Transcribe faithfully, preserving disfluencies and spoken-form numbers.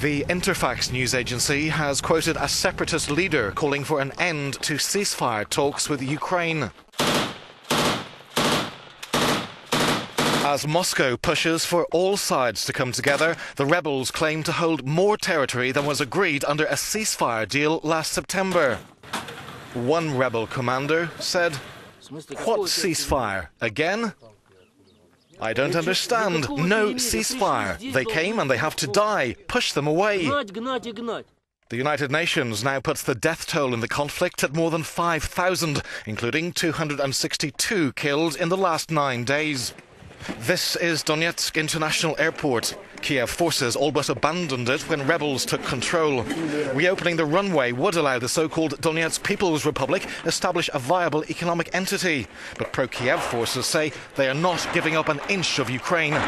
The Interfax news agency has quoted a separatist leader calling for an end to ceasefire talks with Ukraine. As Moscow pushes for all sides to come together, the rebels claim to hold more territory than was agreed under a ceasefire deal last September. One rebel commander said, "What ceasefire? Again? I don't understand. No ceasefire. They came and they have to die. Push them away." The United Nations now puts the death toll in the conflict at more than five thousand, including two hundred sixty-two killed in the last nine days. This is Donetsk International Airport. Kiev forces all but abandoned it when rebels took control. Reopening the runway would allow the so-called Donetsk People's Republic to establish a viable economic entity. But pro-Kiev forces say they are not giving up an inch of Ukraine.